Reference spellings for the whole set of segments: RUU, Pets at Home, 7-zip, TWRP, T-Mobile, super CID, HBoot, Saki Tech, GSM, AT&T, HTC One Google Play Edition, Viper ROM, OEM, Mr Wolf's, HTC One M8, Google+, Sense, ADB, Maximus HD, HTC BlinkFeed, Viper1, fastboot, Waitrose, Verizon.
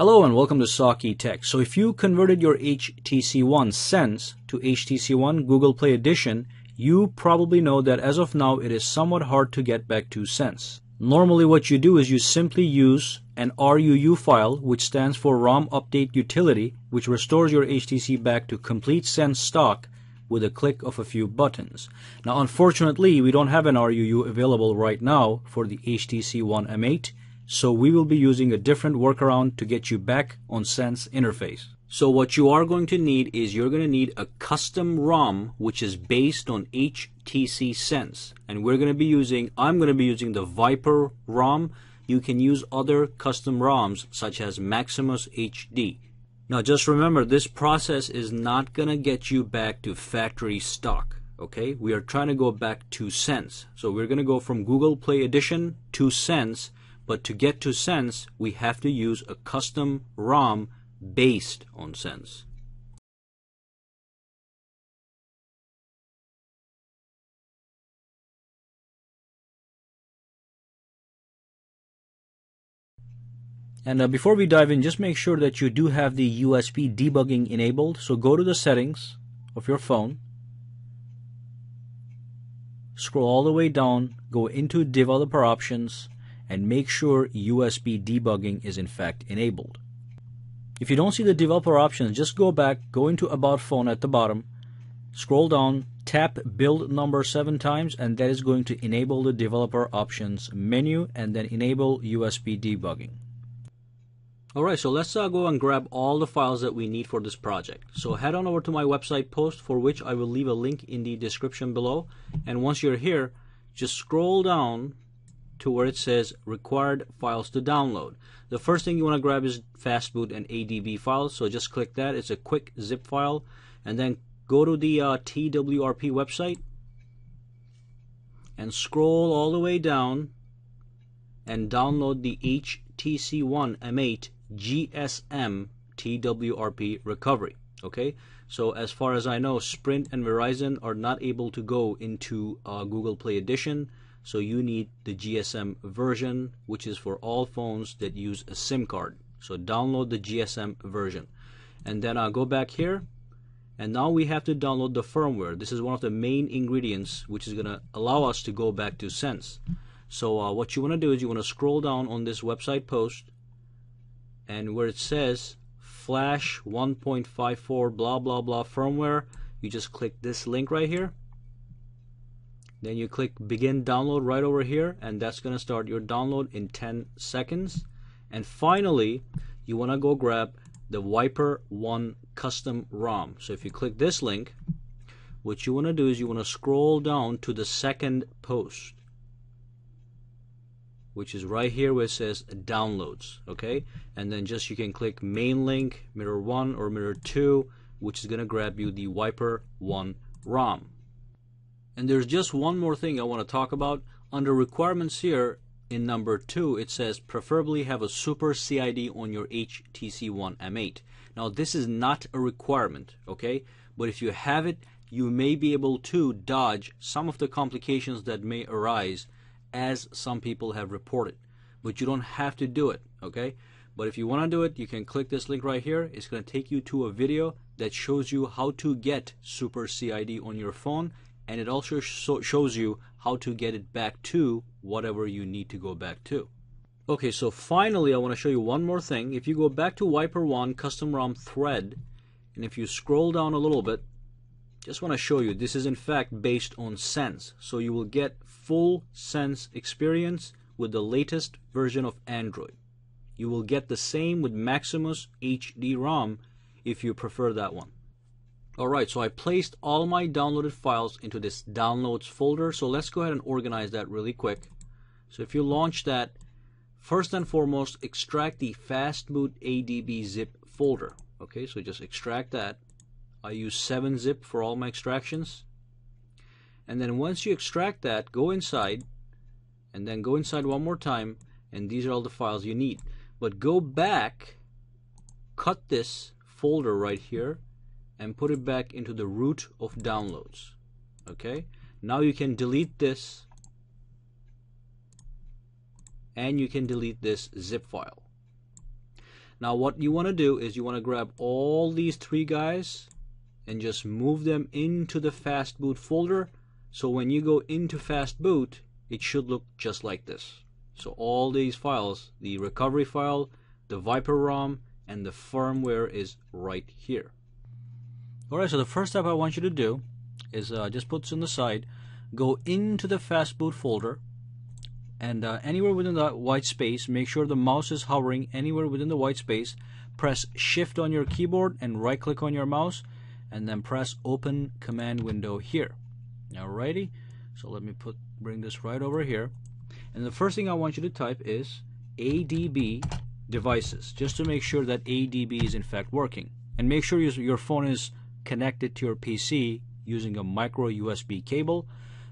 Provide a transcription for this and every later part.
Hello and welcome to Saki Tech. So if you converted your HTC One Sense to HTC One Google Play Edition, you probably know that as of now it is somewhat hard to get back to Sense. Normally what you do is you simply use an RUU file, which stands for ROM Update Utility, which restores your HTC back to complete Sense stock with a click of a few buttons. Now unfortunately we don't have an RUU available right now for the HTC One M8. So we will be using a different workaround to get you back on Sense interface. So what you are going to need is you're going to need a custom ROM which is based on HTC Sense, and I'm going to be using the Viper ROM. You can use other custom ROMs such as Maximus HD. Now just remember, this process is not going to get you back to factory stock. Okay, we are trying to go back to Sense. So we're going to go from Google Play Edition to Sense. But to get to Sense, we have to use a custom ROM based on Sense. And before we dive in, just make sure that you do have the USB debugging enabled. So go to the settings of your phone, scroll all the way down, go into developer options, and make sure USB debugging is in fact enabled. If you don't see the developer options, just go back, go into About Phone at the bottom, scroll down, tap build number 7 times, and that is going to enable the developer options menu, and then enable USB debugging. Alright, so let's go and grab all the files that we need for this project. So head on over to my website post, for which I will leave a link in the description below, and once you're here, just scroll down to where it says required files to download. The first thing you want to grab is fastboot and ADB files, so just click that. It's a quick zip file, and then go to the TWRP website and scroll all the way down and download the HTC One M8 GSM TWRP recovery. Okay, so as far as I know, Sprint and Verizon are not able to go into Google Play Edition, so you need the GSM version, which is for all phones that use a SIM card. So download the GSM version, and then I'll go back here, and now we have to download the firmware. This is one of the main ingredients which is going to allow us to go back to Sense. So what you want to do is you want to scroll down on this website post, and where it says flash 1.54 blah blah blah firmware, you just click this link right here. Then you click begin download right over here, and that's going to start your download in 10 seconds. And finally, you want to go grab the Viper1 custom ROM. So if you click this link, what you want to do is you want to scroll down to the second post, which is right here where it says downloads. Okay, and then just you can click main link, mirror 1 or mirror 2, which is going to grab you the Viper1 ROM. And there's just one more thing I want to talk about. Under requirements here in number 2, it says preferably have a super CID on your HTC One M8. Now this is not a requirement, okay? But if you have it, you may be able to dodge some of the complications that may arise, as some people have reported. But you don't have to do it, okay? But if you want to do it, you can click this link right here. It's going to take you to a video that shows you how to get super CID on your phone, and it also shows you how to get it back to whatever you need to go back to. Okay, so finally I want to show you one more thing. If you go back to Viper1 custom ROM thread, and if you scroll down a little bit, just want to show you this is in fact based on Sense. So you will get full Sense experience with the latest version of Android. You will get the same with Maximus HD ROM if you prefer that one. Alright, so I placed all my downloaded files into this downloads folder, so let's go ahead and organize that really quick. So if you launch that, first and foremost, extract the fastboot ADB zip folder. Okay, so just extract that. I use 7-zip for all my extractions. And then once you extract that, go inside, and then go inside one more time, and these are all the files you need. But go back, cut this folder right here, and put it back into the root of downloads. Okay, now you can delete this, and you can delete this zip file. Now what you want to do is you want to grab all these three guys and just move them into the fastboot folder. So when you go into fastboot, it should look just like this. So all these files, the recovery file, the Viper ROM, and the firmware is right here. Alright, so the first step I want you to do is just put this on the side, go into the fastboot folder, and anywhere within the white space, make sure the mouse is hovering anywhere within the white space, press shift on your keyboard and right click on your mouse, and then press open command window here. Alrighty, so let me bring this right over here, and the first thing I want you to type is ADB devices, just to make sure that ADB is in fact working, and make sure your phone is connected to your PC using a micro USB cable.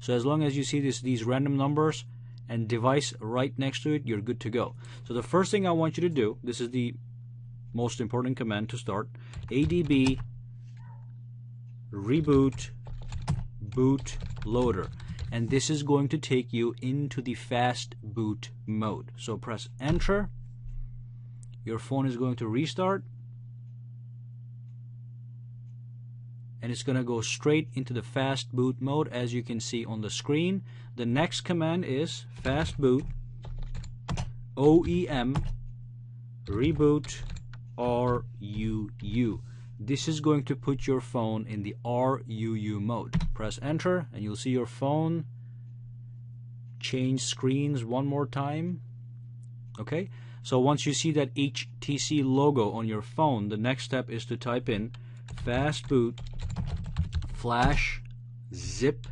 So as long as you see these random numbers and device right next to it, you're good to go. So the first thing I want you to do, this is the most important command to start, ADB reboot bootloader, and this is going to take you into the fast boot mode. So press enter, your phone is going to restart, and it's going to go straight into the fast boot mode, as you can see on the screen. The next command is fastboot OEM reboot RUU. This is going to put your phone in the RUU mode. Press enter and you'll see your phone change screens one more time. Okay, so once you see that HTC logo on your phone, the next step is to type in fastboot flash zip,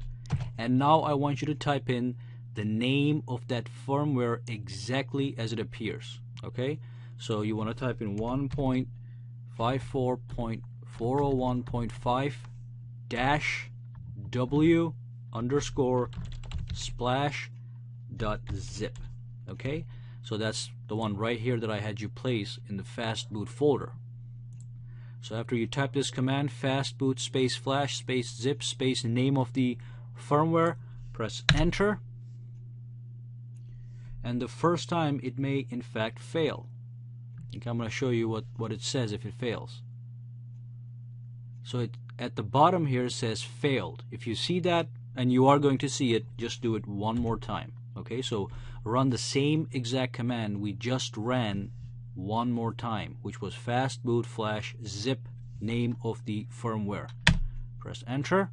and now I want you to type in the name of that firmware exactly as it appears. Okay, so you want to type in 1.54.401.5-w_splash.zip. Okay, so that's the one right here that I had you place in the fastboot folder. So after you type this command, fastboot space flash space zip space name of the firmware, press enter, and the first time it may in fact fail. Okay, I'm going to show you what it says if it fails. So at the bottom here says failed. If you see that, and you are going to see it, just do it one more time. Okay, so run the same exact command we just ran one more time, which was fastboot flash zip name of the firmware. Press enter.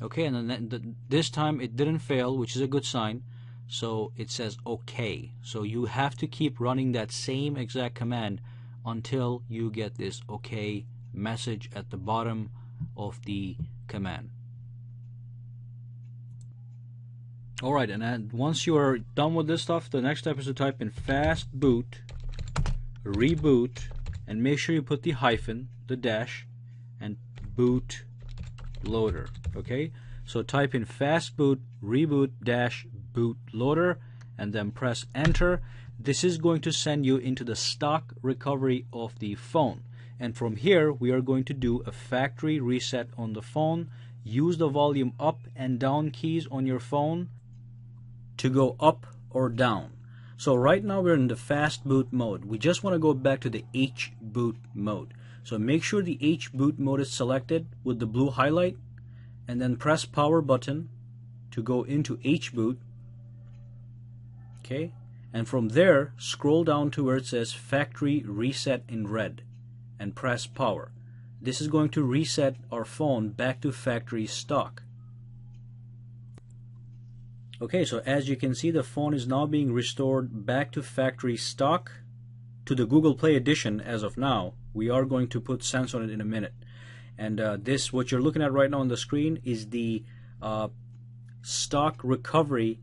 Okay, and then this time it didn't fail, which is a good sign. So it says okay. So you have to keep running that same exact command until you get this okay message at the bottom of the command. Alright, and once you are done with this stuff, the next step is to type in fastboot reboot, and make sure you put the hyphen, the dash, and boot loader. Okay, so type in fastboot reboot dash bootloader and then press enter. This is going to send you into the stock recovery of the phone, and from here we are going to do a factory reset on the phone. Use the volume up and down keys on your phone to go up or down. So right now we're in the fast boot mode. We just want to go back to the H boot mode. So make sure the H boot mode is selected with the blue highlight, and then press power button to go into H boot. Okay, and from there scroll down to where it says factory reset in red and press power. This is going to reset our phone back to factory stock. Okay, so as you can see, the phone is now being restored back to factory stock, to the Google Play Edition as of now. We are going to put sense on it in a minute. And this, what you're looking at right now on the screen, is the stock recovery,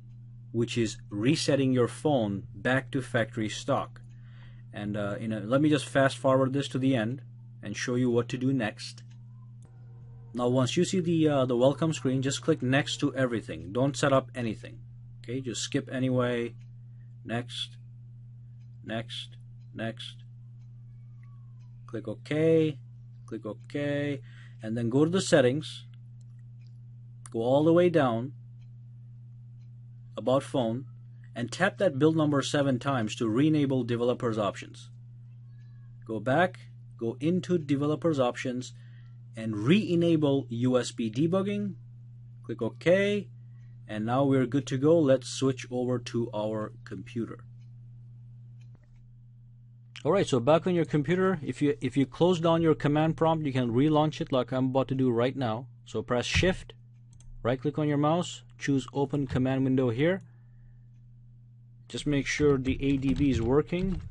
which is resetting your phone back to factory stock. And let me just fast forward this to the end and show you what to do next. Now once you see the welcome screen, just click next to everything. Don't set up anything. Okay, just skip anyway. Next, next, next. Click OK, click OK, and then go to the settings, go all the way down, About Phone, and tap that build number 7 times to re-enable Developers Options. Go back, go into Developers Options, and re-enable USB debugging. Click OK, and now we're good to go. Let's switch over to our computer. Alright, so back on your computer, if you close down your command prompt, you can relaunch it like I'm about to do right now. So press Shift, right click on your mouse, choose Open Command Window here. Just make sure the ADB is working.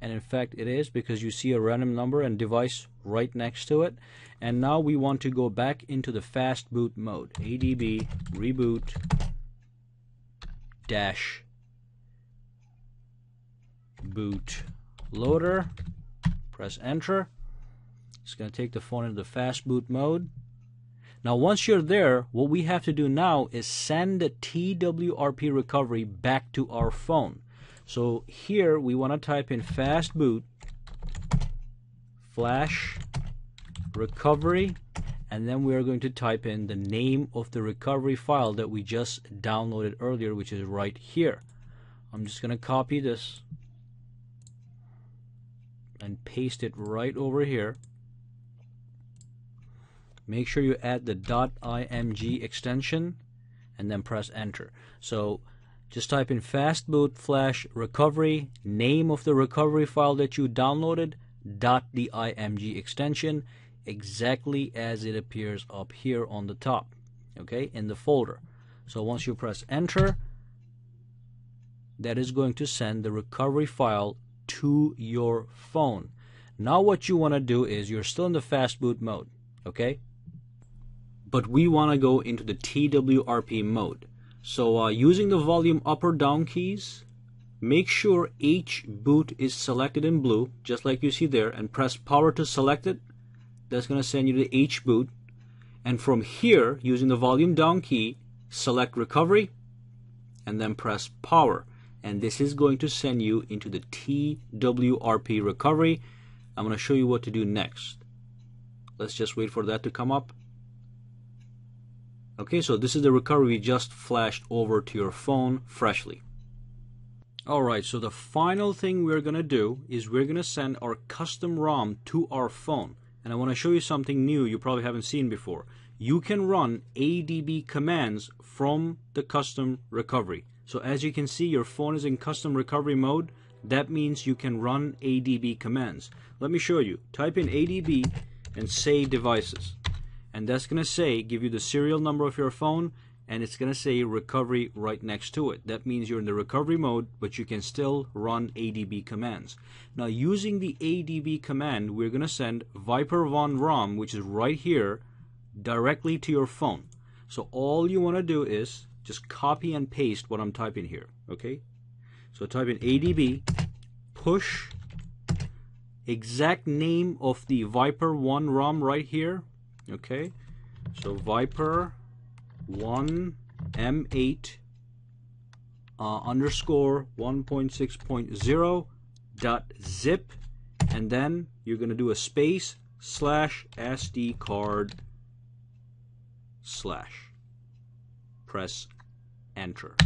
And in fact it is, because you see a random number and device right next to it. And now we want to go back into the fast boot mode. ADB reboot dash bootloader. Press enter. It's going to take the phone into the fast boot mode. Now once you're there, what we have to do now is send the TWRP recovery back to our phone. So here we want to type in fastboot flash recovery, and then we are going to type in the name of the recovery file that we just downloaded earlier, which is right here. I'm just going to copy this and paste it right over here. Make sure you add the .img extension and then press enter. So just type in fastboot flash recovery, name of the recovery file that you downloaded, .img extension, exactly as it appears up here on the top, okay, in the folder. So once you press enter, that is going to send the recovery file to your phone. Now what you want to do is, you're still in the fastboot mode, okay? But we want to go into the TWRP mode. So using the volume up or down keys, make sure HBoot is selected in blue, just like you see there, and press power to select it. That's going to send you to HBoot. And from here, using the volume down key, select recovery, and then press power. And this is going to send you into the TWRP recovery. I'm going to show you what to do next. Let's just wait for that to come up. Okay, so this is the recovery we just flashed over to your phone freshly. Alright, so the final thing we're going to do is we're going to send our custom ROM to our phone. And I want to show you something new you probably haven't seen before. You can run ADB commands from the custom recovery. So as you can see, your phone is in custom recovery mode. That means you can run ADB commands. Let me show you. Type in ADB and say devices. And that's going to say, give you the serial number of your phone, and it's going to say recovery right next to it. That means you're in the recovery mode, but you can still run ADB commands. Now using the ADB command, we're going to send Viper1 ROM, which is right here, directly to your phone. So all you want to do is just copy and paste what I'm typing here, okay? So type in ADB, push, exact name of the Viper1 ROM right here. Okay, so Viper1 M8 underscore 1.6.0 dot zip, and then you're going to do a space slash SD card slash. Press enter.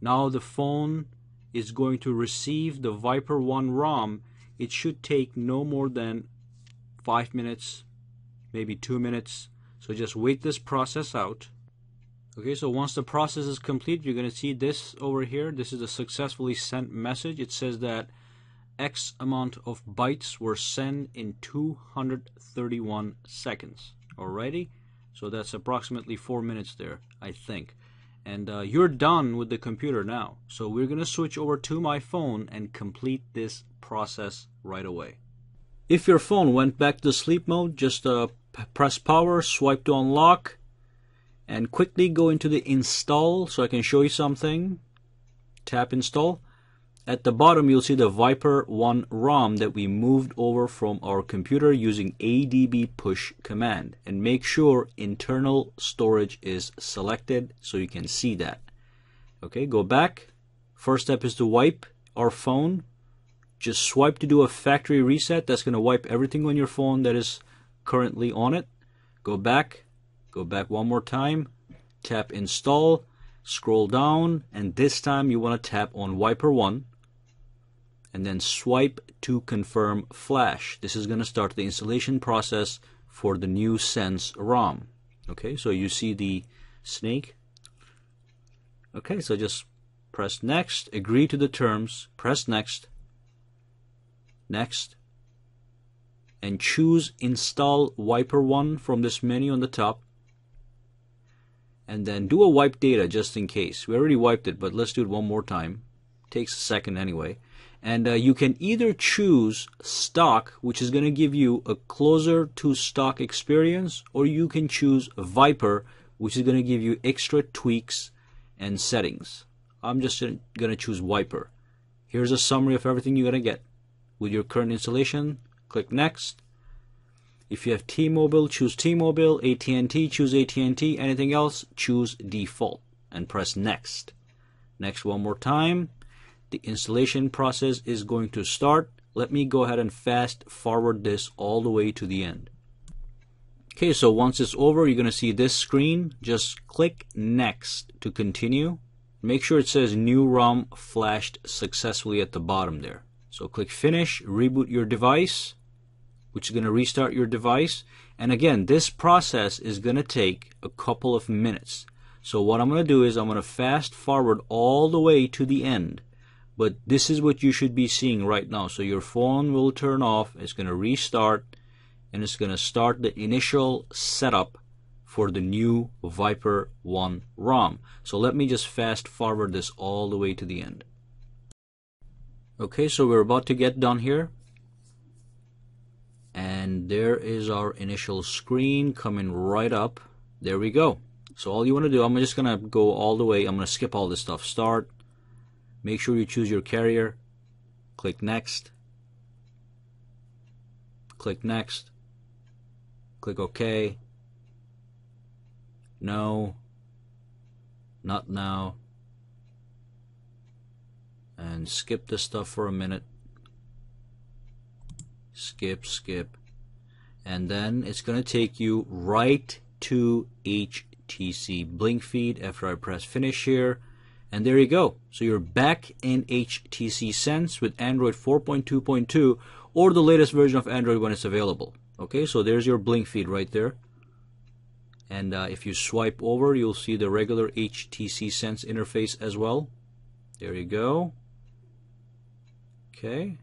Now the phone is going to receive the Viper1 ROM. It should take no more than 5 minutes, maybe 2 minutes. So just wait this process out. Okay, so once the process is complete, you're going to see this over here. This is a successfully sent message. It says that X amount of bytes were sent in 231 seconds. Alrighty, so that's approximately 4 minutes there, I think. And you're done with the computer now. So we're going to switch over to my phone and complete this process right away. If your phone went back to sleep mode, just press power, swipe to unlock, and quickly go into the install so I can show you something. Tap install. At the bottom, you'll see the Viper1 ROM that we moved over from our computer using ADB push command. And make sure internal storage is selected so you can see that. Okay, go back. First step is to wipe our phone. Just swipe to do a factory reset. That's going to wipe everything on your phone that is currently on it. Go back one more time, tap install, Scroll down, and this time you want to tap on Viper1 and then swipe to confirm flash. This is going to start the installation process for the new Sense ROM. Okay, so you see the snake. Okay, so just press next, agree to the terms, press next, next, and choose install Viper1 from this menu on the top, and then do a wipe data just in case. We already wiped it, but let's do it one more time. Takes a second anyway. And you can either choose stock, which is going to give you a closer to stock experience, or you can choose Viper, which is going to give you extra tweaks and settings. I'm just going to choose Viper. Here's a summary of everything you're going to get with your current installation. Click next. If you have T-Mobile, choose T-Mobile. AT&T, choose AT&T. Anything else, choose default and press next. Next one more time. The installation process is going to start. Let me go ahead and fast forward this all the way to the end. Okay, so once it's over, you're going to see this screen. Just click next to continue. Make sure it says new ROM flashed successfully at the bottom there. So click finish, reboot your device, which is going to restart your device. And again, this process is going to take a couple of minutes. So what I'm going to do is I'm going to fast forward all the way to the end. But this is what you should be seeing right now. So your phone will turn off, it's going to restart, and it's going to start the initial setup for the new Viper1 ROM. So let me just fast forward this all the way to the end. Okay, so we're about to get done here. And there is our initial screen coming right up. There we go. So all you want to do, I'm just going to go all the way. I'm going to skip all this stuff. Start. Make sure you choose your carrier. Click next. Click next. Click OK. No. Not now. And skip this stuff for a minute. Skip, skip. And then it's going to take you right to HTC BlinkFeed after I press finish here. And there you go. So you're back in HTC Sense with Android 4.2.2 or the latest version of Android when it's available. Okay, so there's your BlinkFeed right there. And if you swipe over, you'll see the regular HTC Sense interface as well. There you go. Okay.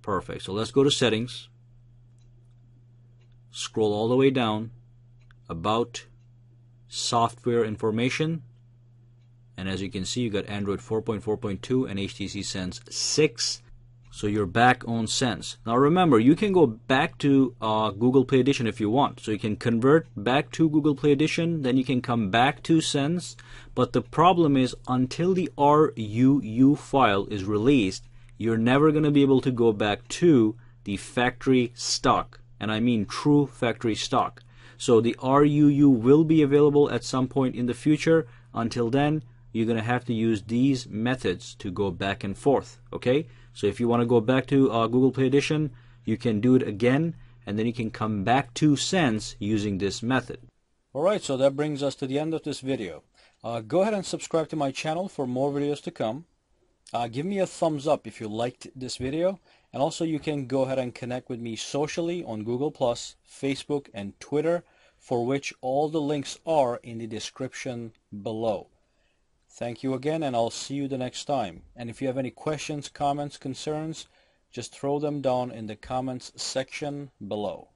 Perfect. So let's go to settings. Scroll all the way down. About, software information. And as you can see, you got Android 4.4.2 and HTC Sense 6. So you're back on Sense. Now remember, you can go back to Google Play Edition if you want. So you can convert back to Google Play Edition, then you can come back to Sense. But the problem is, until the RUU file is released, you're never going to be able to go back to the factory stock. And I mean true factory stock. So the RUU will be available at some point in the future. Until then, you're going to have to use these methods to go back and forth, okay? So if you want to go back to Google Play Edition, you can do it again, and then you can come back to Sense using this method. Alright, so that brings us to the end of this video. Go ahead and subscribe to my channel for more videos to come. Give me a thumbs up if you liked this video, and also you can go ahead and connect with me socially on Google+, Facebook, and Twitter, for which all the links are in the description below. Thank you again, and I'll see you the next time. And if you have any questions, comments, concerns, just throw them down in the comments section below.